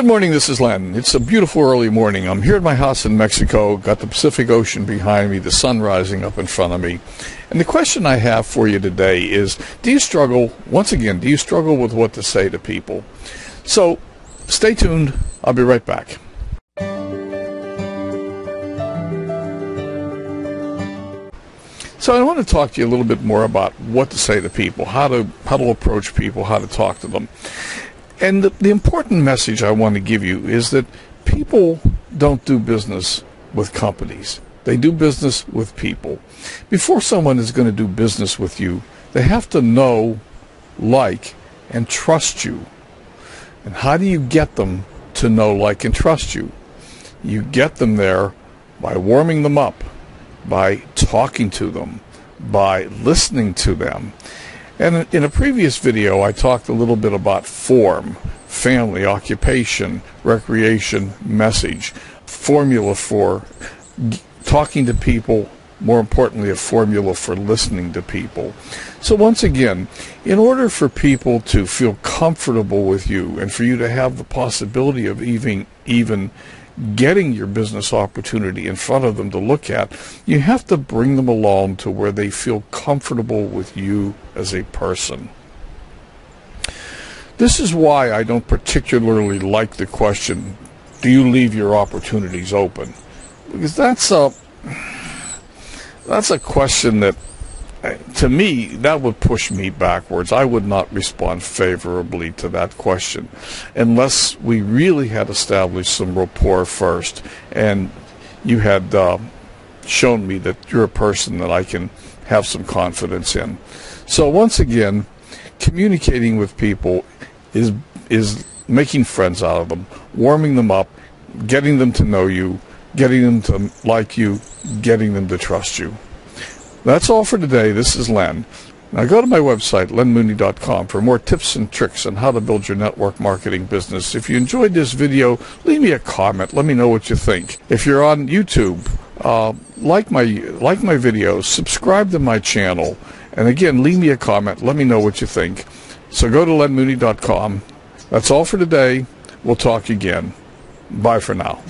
Good morning, this is Len. It's a beautiful early morning. I'm here at my house in Mexico, got the Pacific Ocean behind me, the sun rising up in front of me. And the question I have for you today is, do you struggle with what to say to people? So stay tuned. I'll be right back. So I want to talk to you a little bit more about what to say to people, how to approach people, how to talk to them. And the important message I want to give you is that people don't do business with companies. They do business with people. Before someone is going to do business with you, they have to know, like, and trust you. And how do you get them to know, like, and trust you? You get them there by warming them up, by talking to them, by listening to them. And in a previous video, I talked a little bit about form, family, occupation, recreation, message, formula for talking to people, more importantly, a formula for listening to people. So once again, in order for people to feel comfortable with you and for you to have the possibility of even getting your business opportunity in front of them to look at, you have to bring them along to where they feel comfortable with you as a person. This is why I don't particularly like the question, do you leave your opportunities open? Because that's a question that, to me, that would push me backwards. I would not respond favorably to that question unless we really had established some rapport first and you had shown me that you're a person that I can have some confidence in. So once again, communicating with people is making friends out of them, warming them up, getting them to know you, getting them to like you, getting them to trust you. That's all for today. This is Len. Now go to my website, lenmooney.com, for more tips and tricks on how to build your network marketing business. If you enjoyed this video, leave me a comment. Let me know what you think. If you're on YouTube, like my videos, subscribe to my channel, and again, leave me a comment. Let me know what you think. So go to lenmooney.com. That's all for today. We'll talk again. Bye for now.